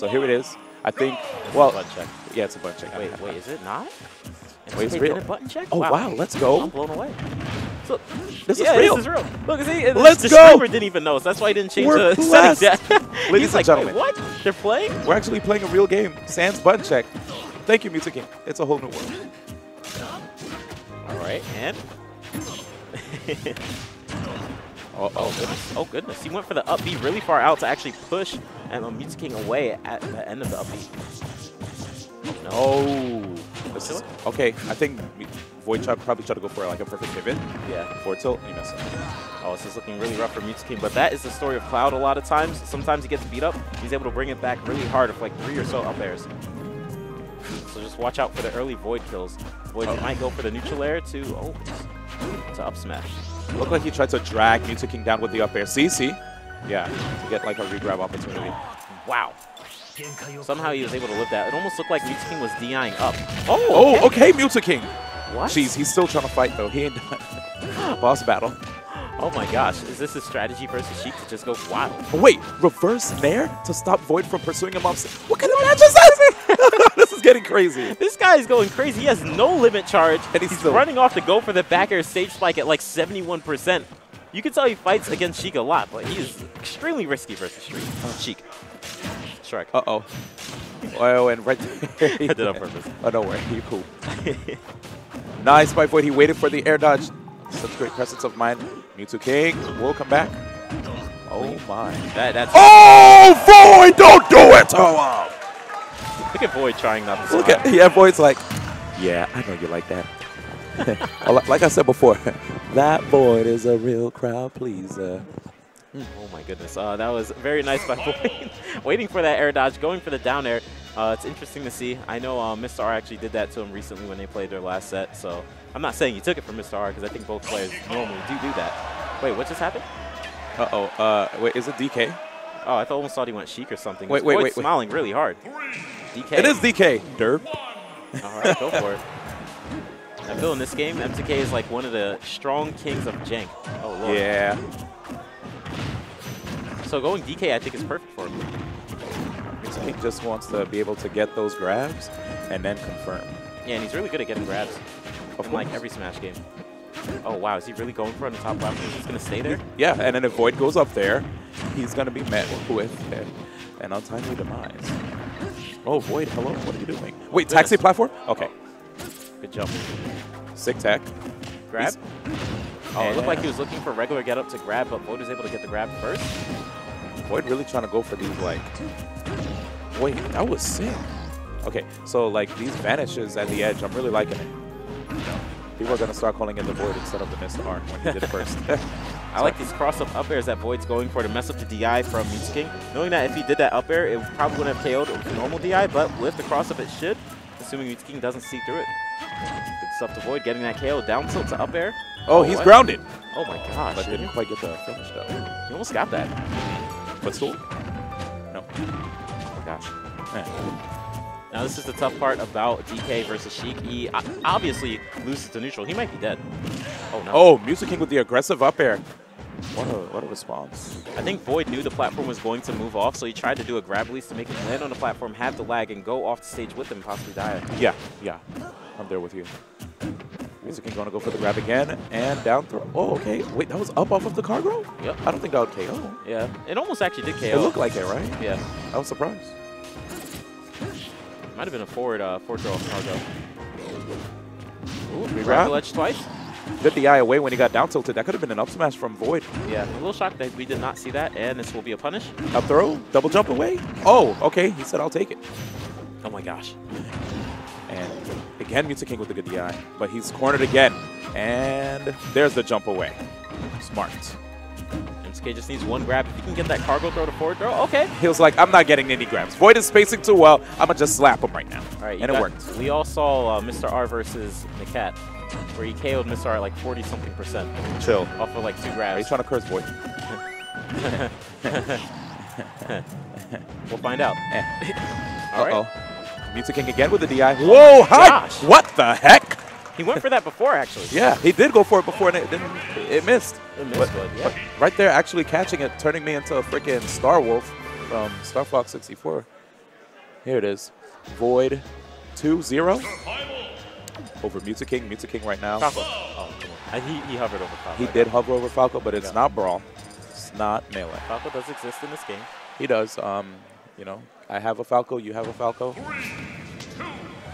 So here it is. I think, well, yeah, it's a button check. Wait, wait, is it not? Wait, it's real. Button check? Oh, wow, let's go. I'm blown away. So, this is real. Look, see, let's go. The didn't even know, so that's why he didn't change the settings yet. Ladies and gentlemen. Wait, what? They're playing? We're actually playing a real game. Sans button check. Thank you, Mew2King. It's a whole new world. All right, and... oh, goodness. Oh, goodness. He went for the up B really far out to actually push and Mew2King away at the end of the up B. No. Okay, I think Void probably tried to go for like a perfect pivot. Yeah. Forward tilt, and you miss it. Oh, this is looking really rough for Mew2King, but that is the story of Cloud a lot of times. Sometimes he gets beat up. He's able to bring it back really hard with like 3 or so up airs. So just watch out for the early Void kills. Void might go for the neutral air to, to up smash. Looked like he tried to drag Mew2King down with the up air. See? Yeah, to get like a regrab opportunity. Wow. Somehow he was able to live that. It almost looked like Mew2King was DIing up. Oh, okay, Mew2King. What? Jeez, he's still trying to fight though. He ain't done. Boss battle. Oh my gosh, is this his strategy versus Sheik to just go wild? Wait, reverse there to stop Void from pursuing him up. What kind of match is this? This is getting crazy. This guy is going crazy. He has no limit charge, and he's still running off to go for the back air stage spike at like 71%. You can tell he fights against Sheik a lot, but he is extremely risky versus Sheik. Uh-oh. Oh, and right there. I did it on purpose. Oh, don't worry. You're cool. Nice by Void. He waited for the air dodge. Such great presence of mind. Mew2King will come back. Oh, my. That's Void, don't do it! Oh, wow. Look at Void trying not to smile. Yeah, Void's like, yeah, I know you like that. Like I said before, that Void is a real crowd pleaser. Oh my goodness, that was very nice by Void. Waiting for that air dodge, going for the down air. It's interesting to see. I know Mr. R actually did that to him recently when they played their last set, so I'm not saying he took it from Mr. R because I think both players normally do that. Wait, what just happened? Uh-oh, wait, is it DK? Oh, I almost thought he went Sheik or something. Wait, smiling really hard. DK. It is DK. Derp. All right, go for it. I feel in this game, MTK is like one of the strong kings of jank. Oh, Lord. Yeah. So going DK, I think, is perfect for him. He just wants to be able to get those grabs and then confirm. Yeah, and he's really good at getting grabs in like every Smash game. Oh, wow. Is he really going for it on the top left? Is he going to stay there? Yeah, and then if Void goes up there, he's going to be met with an untimely demise. Oh, Void, hello. What are you doing? Wait, taxi platform? Okay. Good jump. Sick tech. Grab. Oh, it looked like he was looking for regular get up to grab, but Void was able to get the grab first. Void really trying to go for these, like... Wait, that was sick. Okay, so, like, these vanishes at the edge, I'm really liking it. People are going to start calling it the Void instead of the Mr. R when he did it first. I like these cross-up up airs that Void's going for to mess up the DI from Mew2King. Knowing that if he did that up air, it probably wouldn't have KO'd with the normal DI, but with the cross-up, it should, assuming Mew2King doesn't see through it. Good stuff to Void, getting that KO down tilt to up air. Oh, he's grounded. Oh my gosh. But didn't quite get the finish though. He almost got that. Footstool? No. Oh gosh. Now this is the tough part about DK versus Sheik. He obviously loses to neutral. He might be dead. Oh no. Oh, Mew2King with the aggressive up air. What a response. I think Void knew the platform was going to move off, so he tried to do a grab release to make him land on the platform, have the lag, and go off the stage with him, possibly die. Yeah. I'm there with you. Mew2King going to go for the grab again, and down throw. Oh, okay. Wait, that was up off of the cargo? Yep. I don't think that would KO. Yeah. It almost actually did KO. It looked like it, right? Yeah. I was surprised. Might have been a forward throw off cargo. Ooh, regrab the ledge twice. Bit the eye away when he got down tilted. That could have been an up smash from Void. Yeah, I'm a little shocked that we did not see that, and this will be a punish. Up throw, double jump away. Oh, okay. He said, I'll take it. Oh, my gosh. And again, Mew2King with a good DI, but he's cornered again. And there's the jump away. Smart. MTK just needs one grab. If he can get that cargo throw to forward throw, okay. He was like, I'm not getting any grabs. Void is spacing too well. I'm going to just slap him right now. All right, and it worked. We all saw Mr. R versus the Cat, where he KO'd Mr. R at like 40-something%. Chill. Off of like 2 grabs. Are you trying to curse, Void? We'll find out. All right. Mew2King again with the DI. Whoa, hi! What the heck? He went for that before, actually. Yeah, he did go for it before, and it missed. It missed, but right there, actually catching it, turning me into a freaking Star Wolf from Star Fox 64. Here it is. Void 2-0 over Mew2King. Mew2King right now. Falco. Oh, come on. He hovered over Falco. He did hover over Falco, but it's not Brawl. It's not Melee. Falco does exist in this game. He does. You know, I have a Falco. You have a Falco.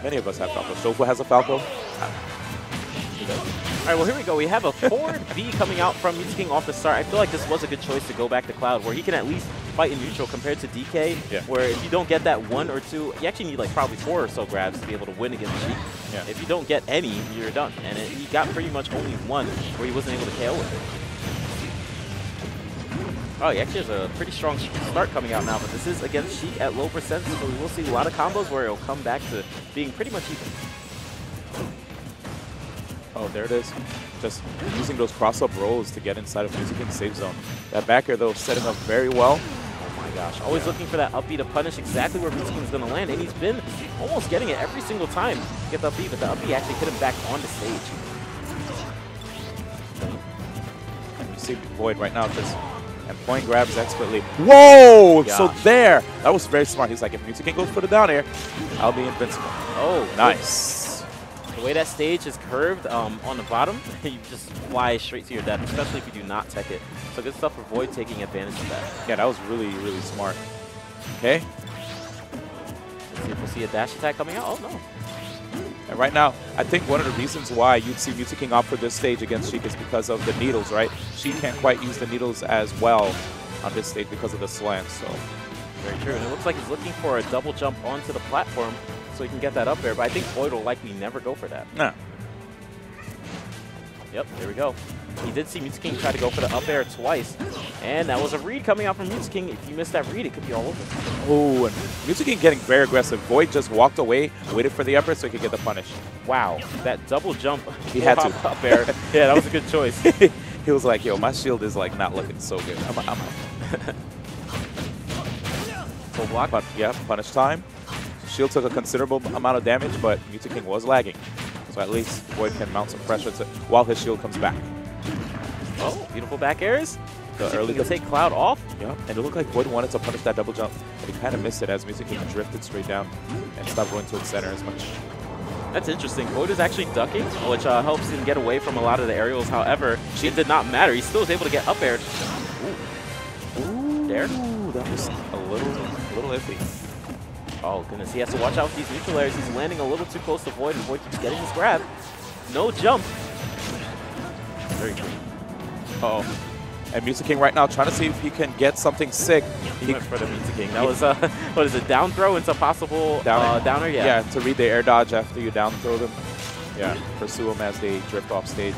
Many of us have Falco. Shofu has a Falco. He does. All right, well, here we go. We have a 4B coming out from Mew2King off the start. I feel like this was a good choice to go back to Cloud, where he can at least fight in neutral compared to DK, where if you don't get that one or two, you actually need like probably 4 or so grabs to be able to win against Sheik. If you don't get any, you're done. And he got pretty much only one where he wasn't able to KO with it. Oh, he actually has a pretty strong start coming out now, but this is against Sheik at low percent, so we will see a lot of combos where it'll come back to being pretty much even. Oh, there it is. Just using those cross-up rolls to get inside of Mew2King's safe zone. That back air, though, setting up very well. Gosh, always looking for that upbeat to punish exactly where Mew2King's going to land, and he's been almost getting it every single time. Get the upbeat, but the upbeat actually hit him back on the stage. And you see Void right now just point grabs expertly. Whoa! Gosh. So there, that was very smart. He's like, if Mew2King goes for the down air, I'll be invincible. Oh, nice. The way that stage is curved on the bottom, you just fly straight to your death, especially if you do not tech it. So good stuff for Void taking advantage of that. Yeah, that was really, really smart. Okay. Let's see if we'll see a dash attack coming out. Oh, no. And right now, I think one of the reasons why you'd see Mew2King opt for this stage against Sheik is because of the needles, right? She can't quite use the needles as well on this stage because of the slant, so. Very true. And it looks like he's looking for a double jump onto the platform so he can get that up there, but I think Void will likely never go for that. No. Yep, there we go. He did see Mew2King try to go for the up air twice, and that was a read coming out from Mew2King. If you miss that read, it could be all over. Oh, and Mew2King getting very aggressive. Void just walked away, waited for the up air so he could get the punish. Wow, that double jump. He had to. Up air. Yeah, that was a good choice. He was like, yo, my shield is like not looking so good. I'm out. So block, but yeah, punish time. Shield took a considerable amount of damage, but Mew2King was lagging. So at least Void can mount some pressure while his shield comes back. Oh, beautiful back airs. The early to take Cloud off. Yeah, and it looked like Void wanted to punish that double jump, but he kind of missed it as Mew2King drifted straight down and stopped going to its center as much. That's interesting. Void is actually ducking, which helps him get away from a lot of the aerials. However, it did not matter. He still was able to get up aired. Ooh. Ooh. There. That was a little iffy. Oh, goodness. He has to watch out for these neutral airs. He's landing a little too close to Void, and Void keeps getting his grab. No jump. Very clean. Uh-oh. And Mew2King right now trying to see if he can get something sick. He went for the Mew2King. That was, what is it, down throw into possible downer? Yeah. Yeah, to read the air dodge after you down throw them. Yeah, pursue them as they drift off stage.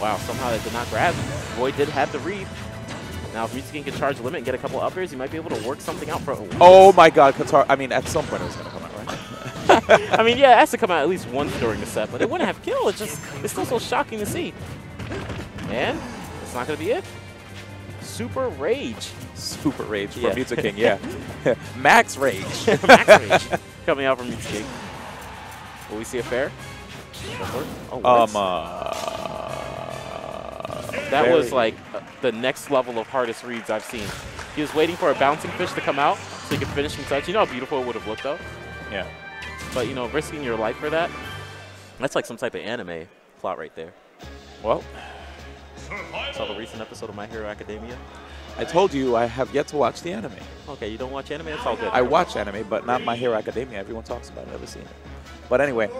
Wow, somehow they did not grab. Void did have the read. Now, if Mew2King can charge limit and get a couple uppers, he might be able to work something out for. Oh my God, Qatar. I mean, at some point it was going to come out, right? I mean, yeah, it has to come out at least once during the set, but it wouldn't have killed. It's still so shocking to see. And it's not going to be it. Super Rage. Super Rage for Mew2King, yeah. Max Rage. Max Rage coming out from Mew2King. Will we see a fair? Oh, that was like the next level of hardest reads I've seen. He was waiting for a bouncing fish to come out so he could finish in touch. You know how beautiful it would have looked, though? Yeah. But, you know, risking your life for that, that's like some type of anime plot right there. Well, I saw the recent episode of My Hero Academia. I told you I have yet to watch the anime. Okay, you don't watch anime? It's all good. I watch anime, but not My Hero Academia. Everyone talks about it. I've never seen it. But anyway...